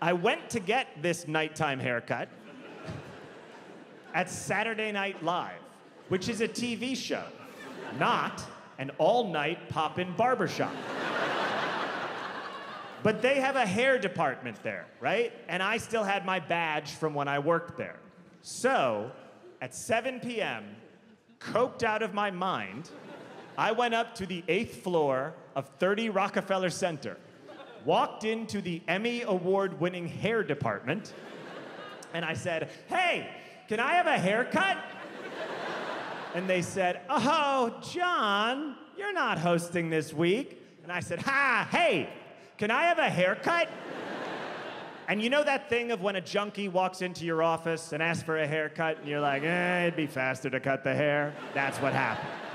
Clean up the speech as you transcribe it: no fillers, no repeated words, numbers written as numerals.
I went to get this nighttime haircut at Saturday Night Live, which is a TV show, not an all-night pop-in barbershop. But they have a hair department there, right? And I still had my badge from when I worked there. So at 7 p.m., coked out of my mind, I went up to the 8th floor of 30 Rockefeller Center, walked into the Emmy Award-winning hair department, and I said, "Hey, can I have a haircut?" And they said, "Oh, John, you're not hosting this week." And I said, "Hey, can I have a haircut?" And you know that thing of when a junkie walks into your office and asks for a haircut, and you're like, it'd be faster to cut the hair? That's what happened.